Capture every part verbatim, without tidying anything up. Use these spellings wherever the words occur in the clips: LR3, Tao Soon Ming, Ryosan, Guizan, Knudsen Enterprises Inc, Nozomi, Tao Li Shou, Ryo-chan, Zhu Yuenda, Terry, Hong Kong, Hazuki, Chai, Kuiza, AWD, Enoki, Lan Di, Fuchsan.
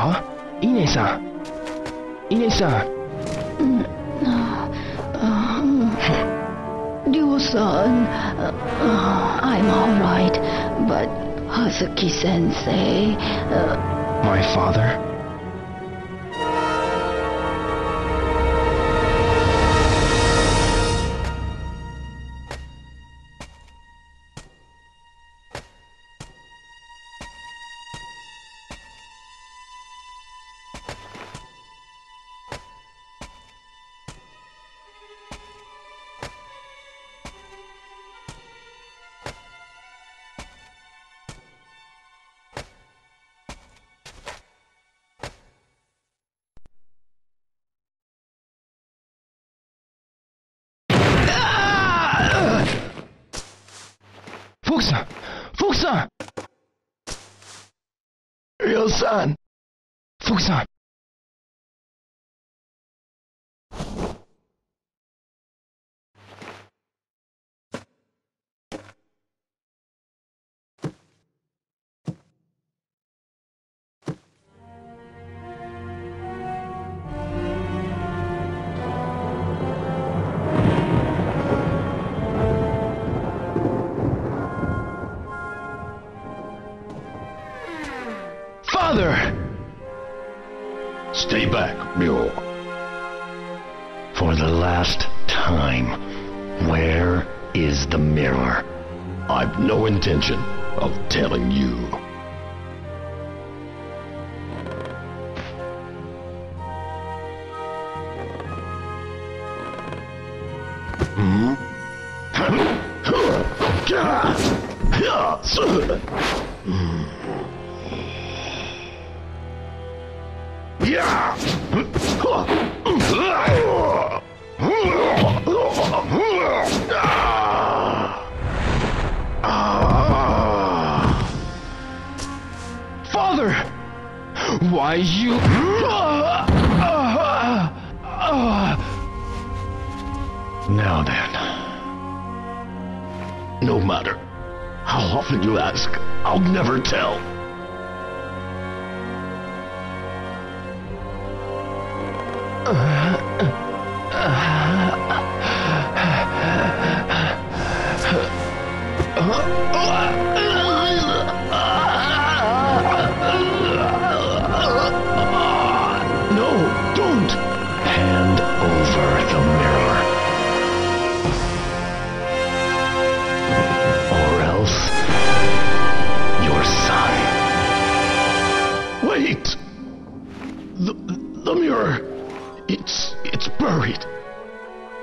Huh? Ine-san. Ine-san. Ryo-san, uh, uh, I'm alright, but Hazuki-sensei... Uh, My father? Fuchsan! Fuchsan! Ryosan! Fuchsan! Stay back, Ryo. For the last time, where is the mirror? I've no intention of telling you. Hmm? Yeah! Father! Why you... Now then... No matter how often you ask, I'll never tell.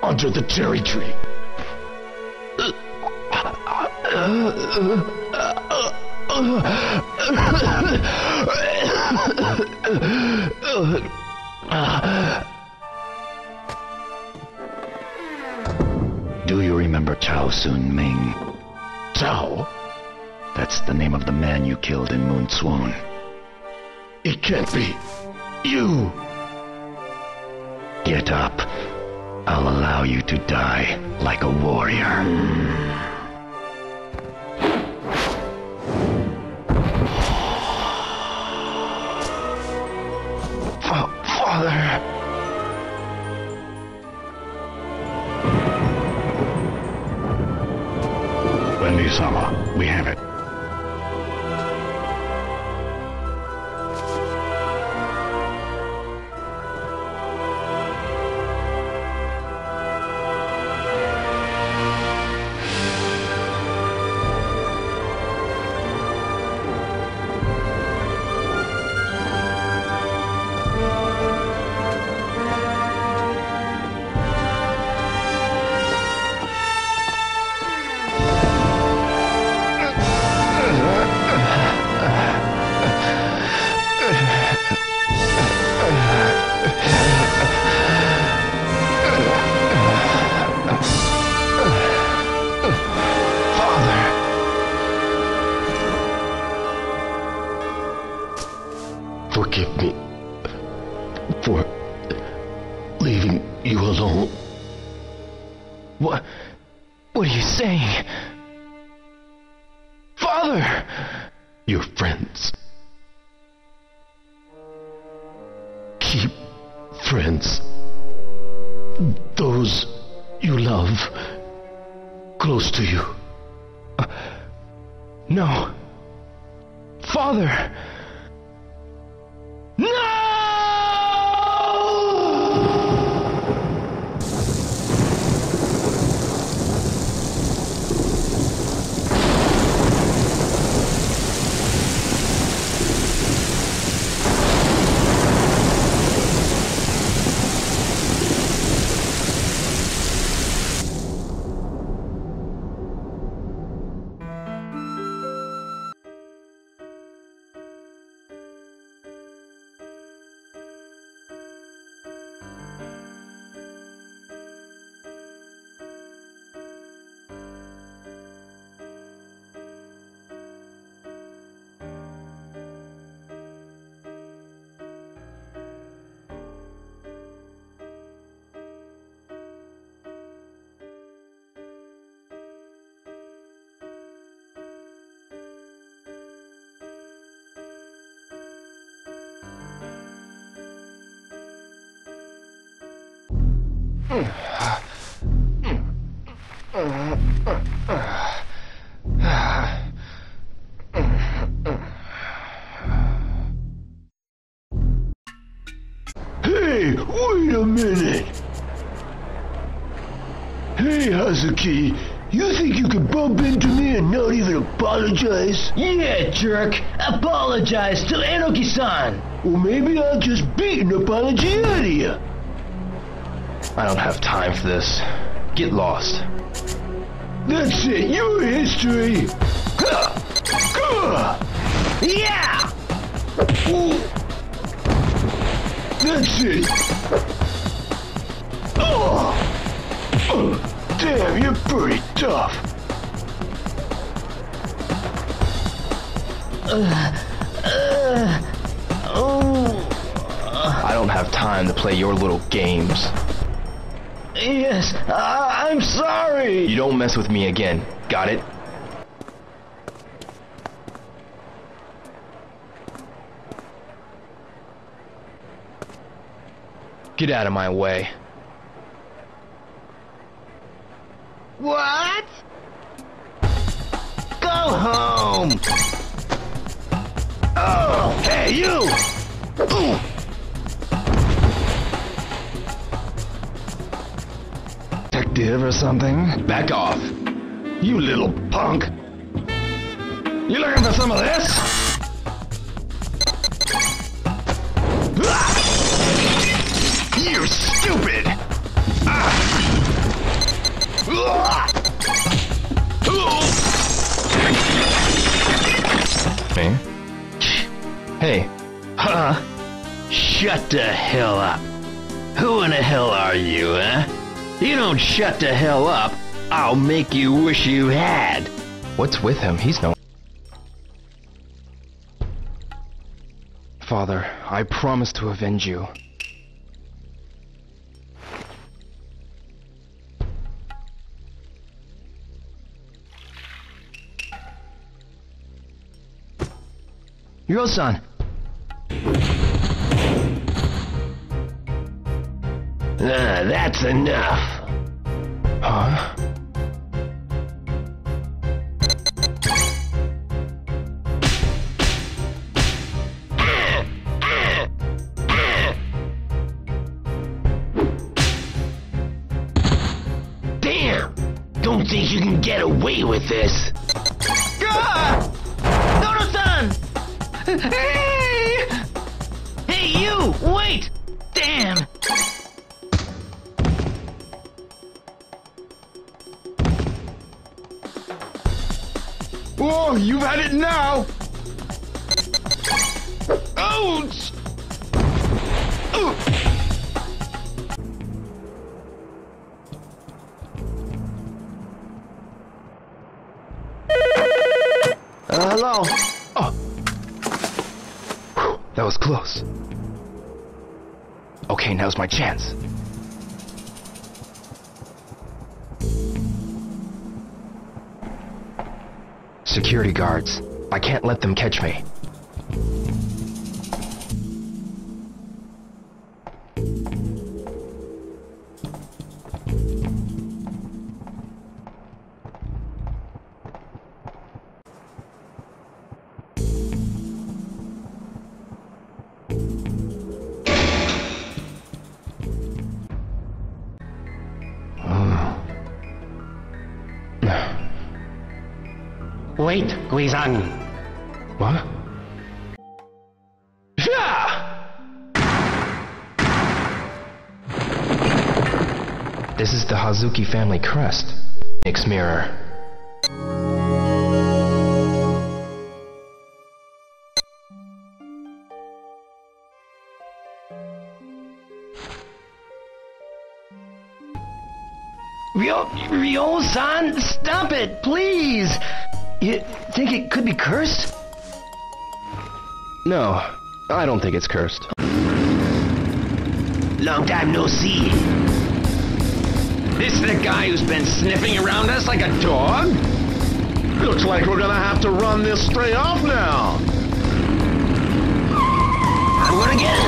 Under the cherry tree. Do you remember Tao Soon Ming? Tao? That's the name of the man you killed in Moon Swan. It can't be. You! Get up. I'll allow you to die like a warrior. Fa- Father! Wendy-sama, we have it. Forgive me for leaving you alone. What? What are you saying? Father! Your friends. keep friends, those you love, close to you. Uh, no. Father! No! Hey, wait a minute! Hey, Hazuki, you think you can bump into me and not even apologize? Yeah, jerk! Apologize to Enoki-san! Well, maybe I'll just beat an apology out of you! I don't have time for this. Get lost. That's it, your history! Yeah! Ooh. That's it! Oh. Oh! Damn, you're pretty tough! Uh, uh, oh. I don't have time to play your little games. Yes, uh, I'm sorry! You don't mess with me again, got it? Get out of my way. What? Go home! Oh, hey, you! Ooh. Detective or something? Back off. You little punk. You looking for some of this? You stupid! Hey? Hey. Huh? Shut the hell up. Who in the hell are you, huh? You don't shut the hell up, I'll make you wish you had. What's with him? He's no... Father, I promise to avenge you. Ryosan! Ah, that's enough! Huh? Damn! Don't think you can get away with this! Gah! Nodo-san! Hey! Hey, you! Wait! Damn! Whoa, you've had it now! Ouch! Ooh! Was close. Okay, now's my chance. Security guards. I can't let them catch me. Wait, Guizan. What? This is the Hazuki family crest. Nick's mirror. Ryo... Ryo-san, stop it, please! You think it could be cursed? No, I don't think it's cursed. Long time no see. This is the guy who's been sniffing around us like a dog? Looks like we're gonna have to run this stray off now. I'm gonna get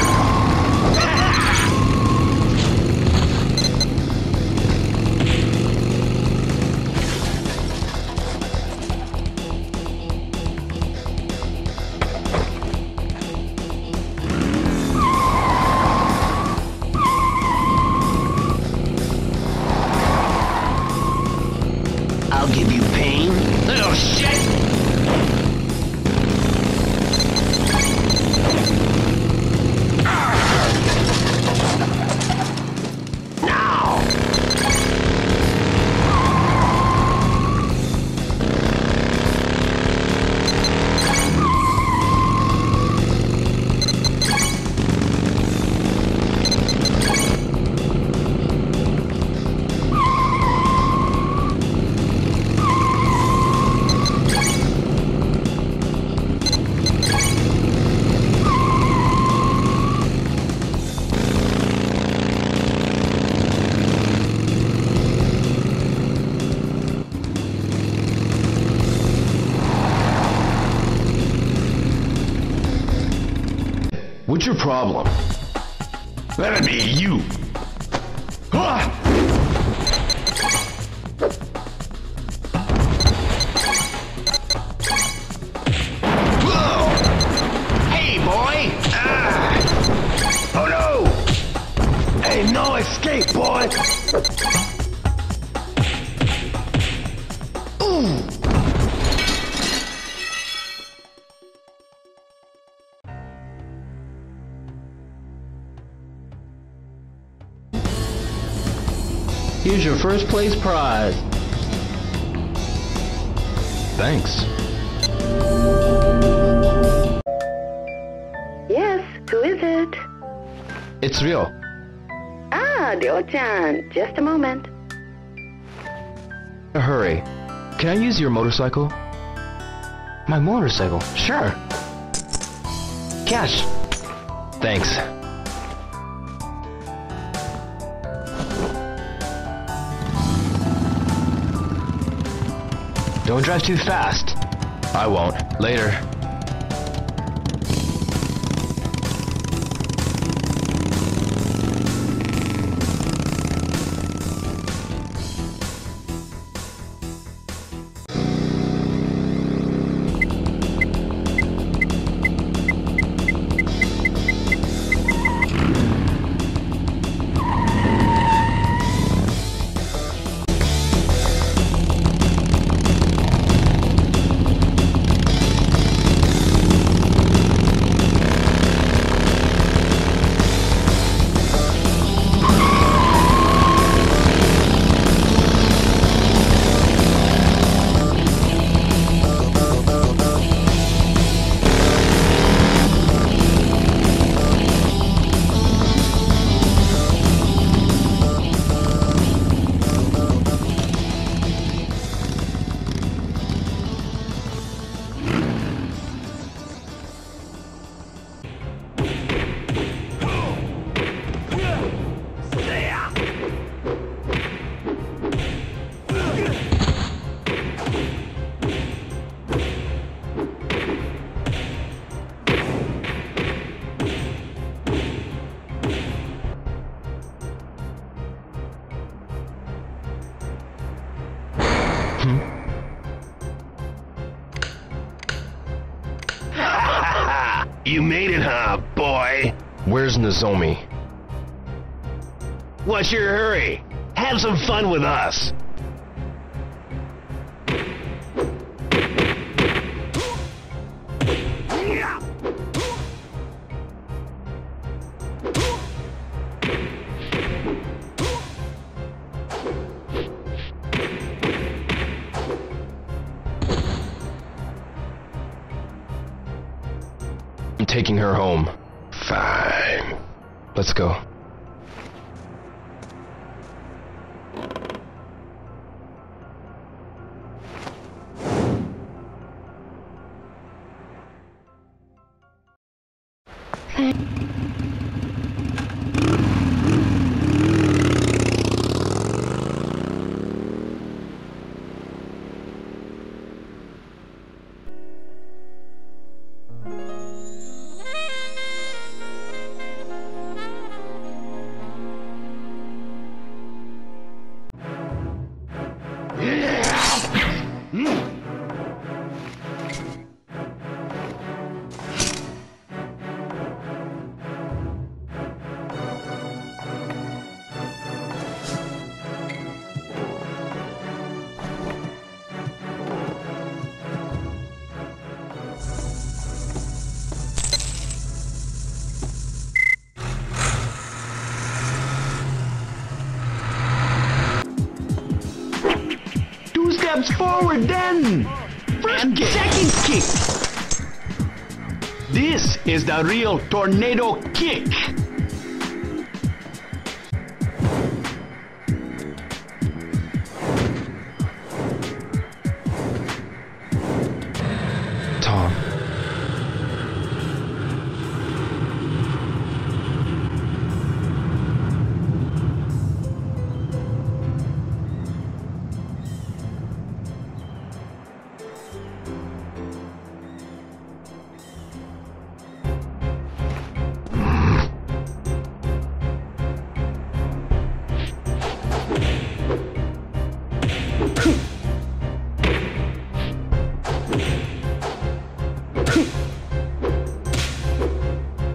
What's your problem? That'd be you. Ah! Whoa! Hey, boy! Ah! Oh no! Hey, no escape, boy! Ooh! Here's your first place prize. Thanks. Yes, who is it? It's Ryo. Ah, Ryo-chan. Just a moment. A hurry. Can I use your motorcycle? My motorcycle? Sure. Cash. Thanks. Don't drive too fast. I won't. Later. You made it, huh, boy? Where's Nozomi? What's your hurry? Have some fun with us. taking her home. Fine. Let's go. Forward then! First and kick. Second kick! This is the real tornado kick! Tom.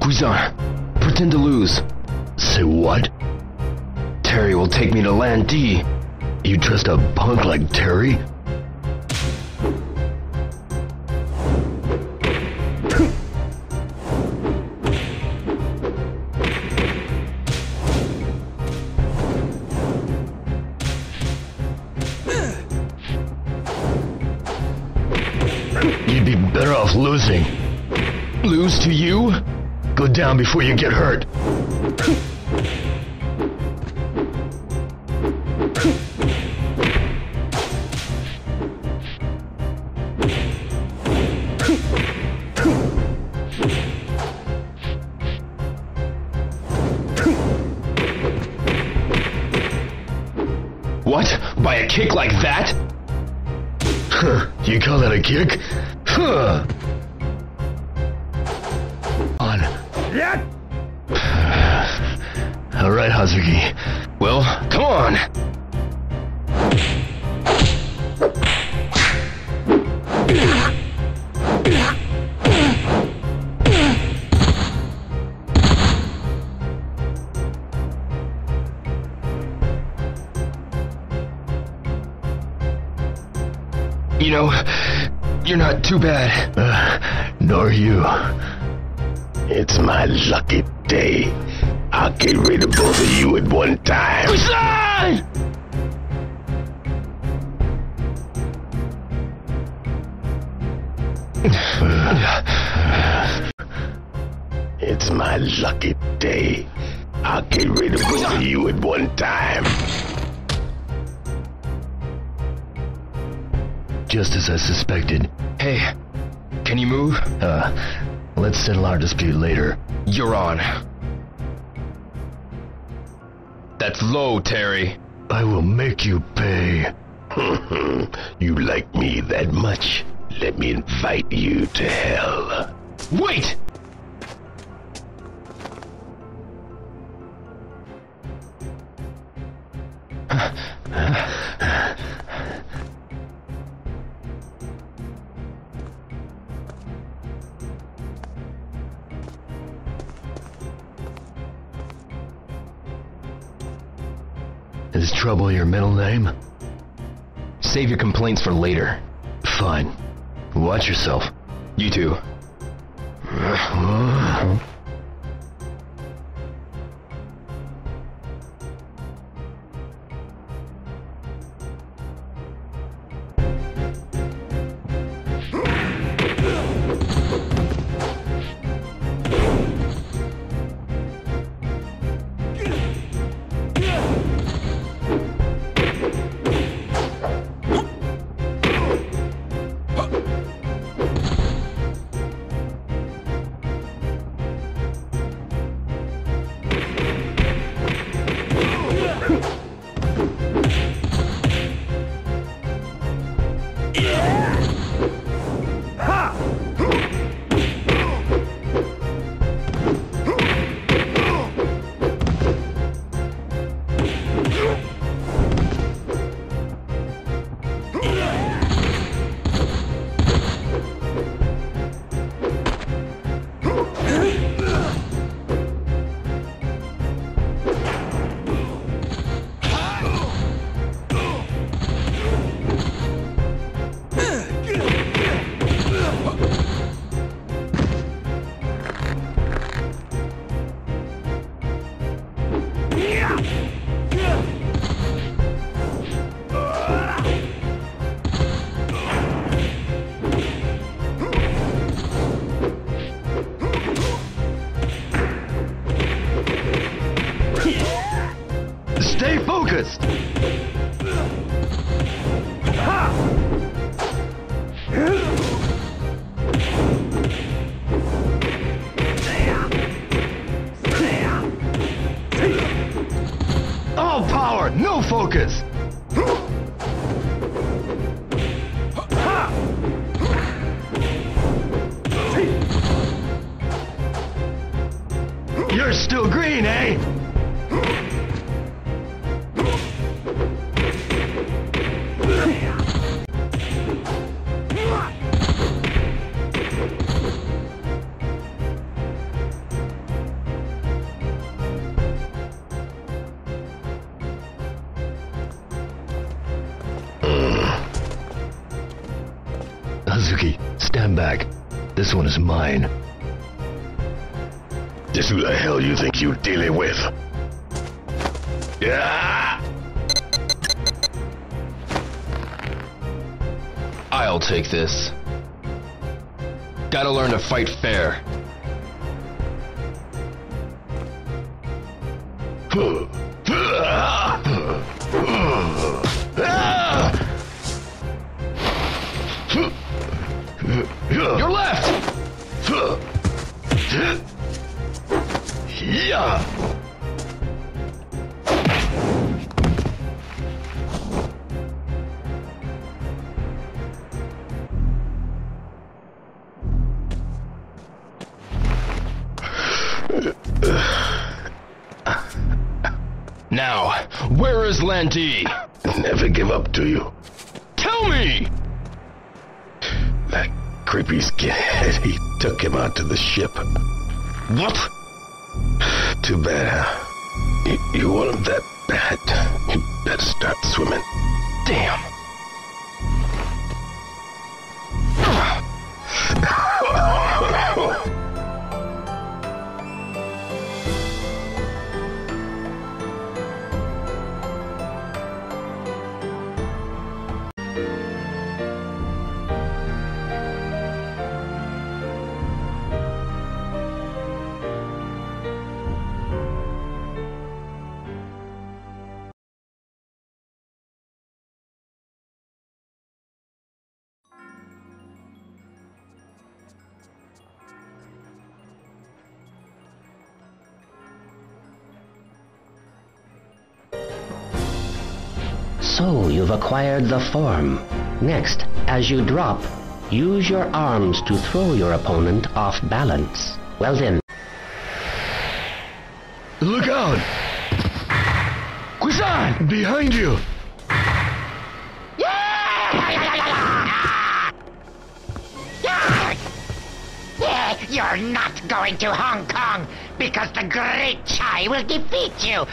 Kuiza, pretend to lose. Say what? Terry will take me to Lan Di. You trust a punk like Terry? You'd be better off losing. Lose to you? Go down before you get hurt. What? By a kick like that? Huh, you call that a kick? Huh! All right, Hazuki. Well, come on. You know, you're not too bad. Uh, nor you. It's my lucky day. I'll get rid of both of you at one time. Guizan! It's my lucky day. I'll get rid of both of you at one time. Just as I suspected. Hey, can you move? Uh, let's settle our dispute later. You're on. That's low, Terry. I will make you pay. You like me that much? Let me invite you to hell. Wait! Is trouble your middle name? Save your complaints for later. Fine. Watch yourself. You too. This one is mine. Just who the hell you think you're dealing with? Yeah! I'll take this. Gotta learn to fight fair. Now, where is Lan Di? Never give up, do you? Tell me! That creepy skinhead, he took him out to the ship. What? Too bad, huh? You, you want him that bad? You better start swimming. Damn. So you've acquired the form. Next, as you drop, use your arms to throw your opponent off balance. Well then. Look out! Kuisan! Behind you! You're not going to Hong Kong because the great Chai will defeat you!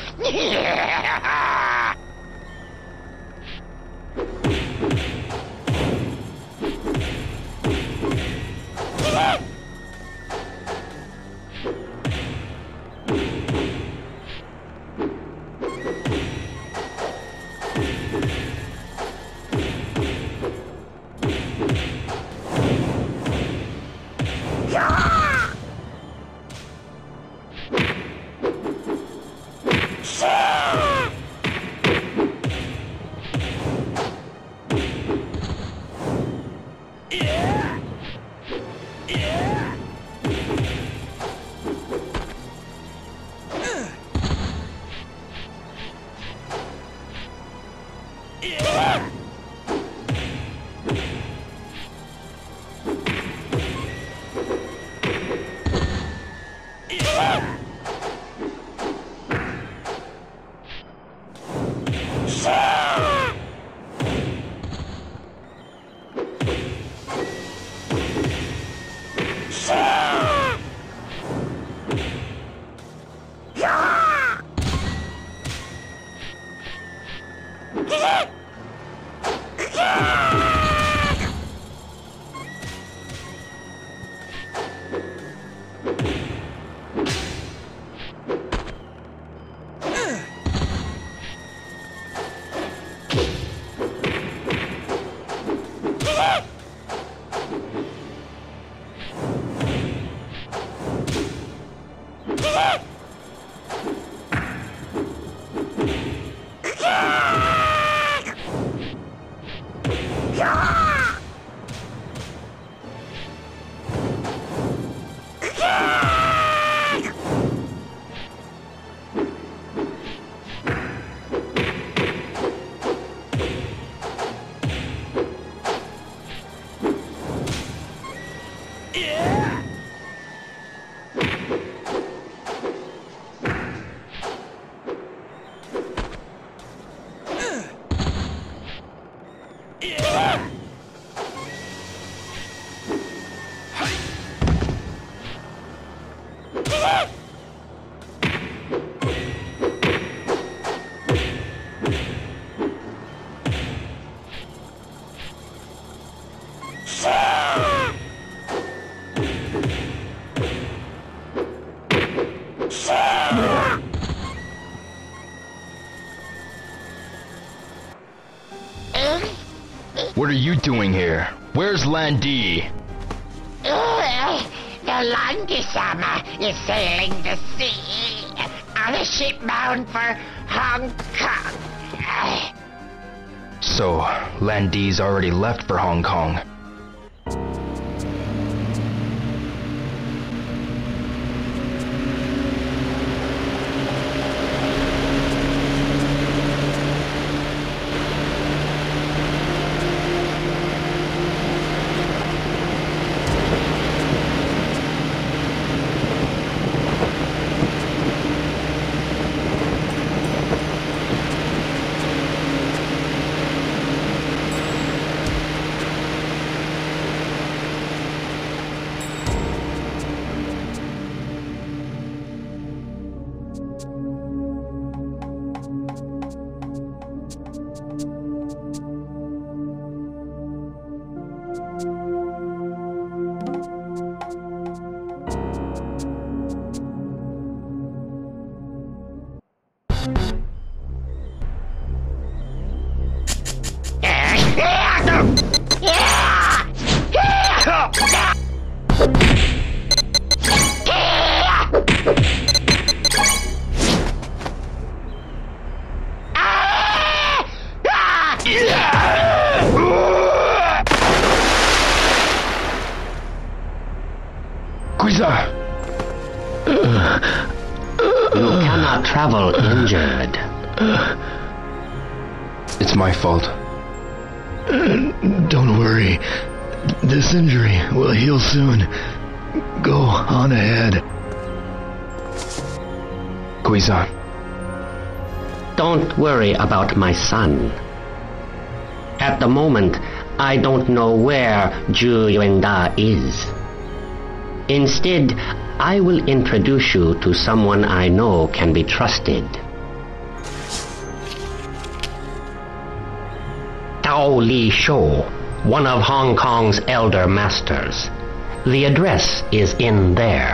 What are you doing here? Where's Lan Di? Uh, the Lan Di-sama is sailing the sea on a ship bound for Hong Kong. Uh. So, Lan Di's already left for Hong Kong. Soon. Go on ahead. Guizan. Don't worry about my son. At the moment, I don't know where Zhu Yuenda is. Instead, I will introduce you to someone I know can be trusted. Tao Li Shou, one of Hong Kong's elder masters. The address is in there.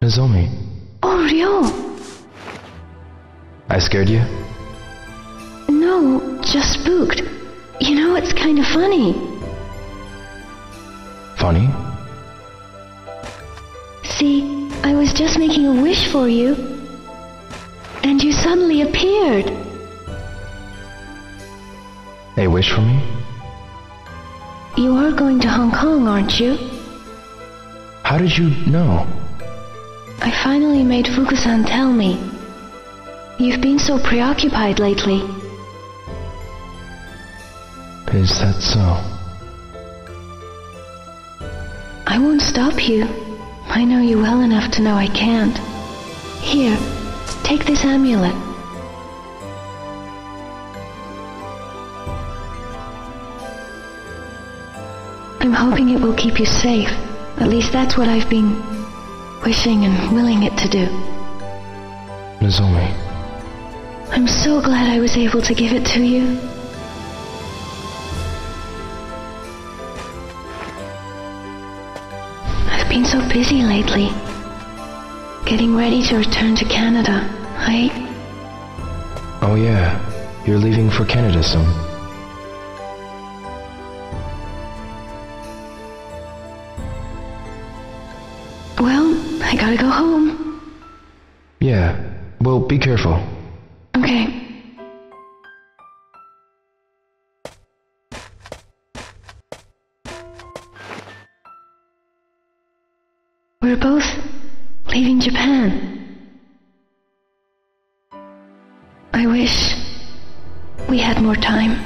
Nozomi. Oh, Ryo! I scared you? No, just spooked. You know, it's kind of funny. Funny? See, I was just making a wish for you, and you suddenly appeared. A wish for me? You are going to Hong Kong, aren't you? How did you know? I finally made Fuchsan tell me. You've been so preoccupied lately. Is that so? I won't stop you. I know you well enough to know I can't. Here, take this amulet. I'm hoping it will keep you safe. At least that's what I've been wishing and willing it to do. Nozomi. I'm so glad I was able to give it to you. I've been so busy lately. Getting ready to return to Canada, right? Oh yeah, You're leaving for Canada soon. Well, I gotta go home. Yeah, well, be careful. Okay. We're both leaving Japan. I wish we had more time.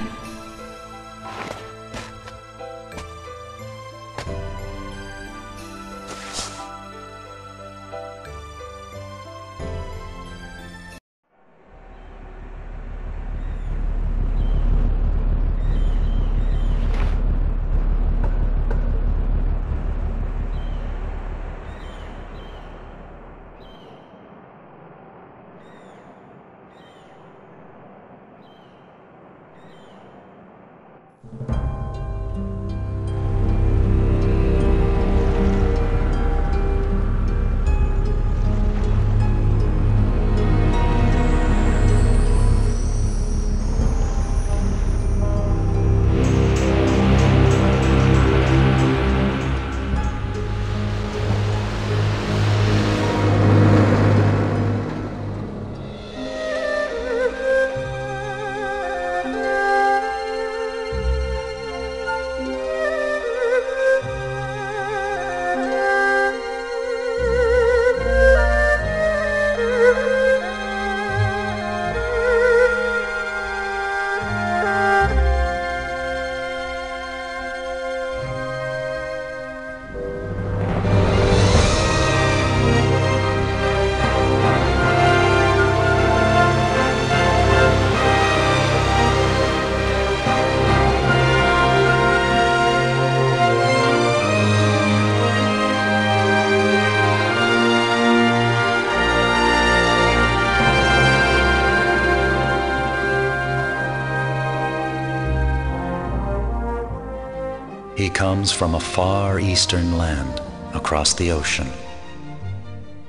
Comes from a far eastern land across the ocean.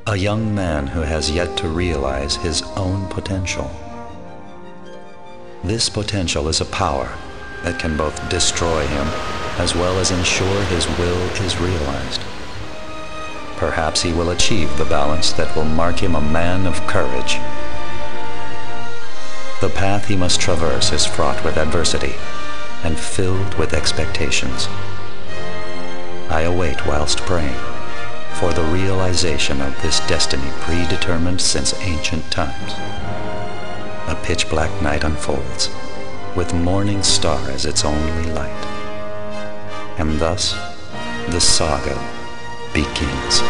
A young man who has yet to realize his own potential. This potential is a power that can both destroy him as well as ensure his will is realized. Perhaps he will achieve the balance that will mark him a man of courage. The path he must traverse is fraught with adversity and filled with expectations. I await whilst praying for the realization of this destiny predetermined since ancient times. A pitch-black night unfolds, with morning star as its only light. And thus, the saga begins.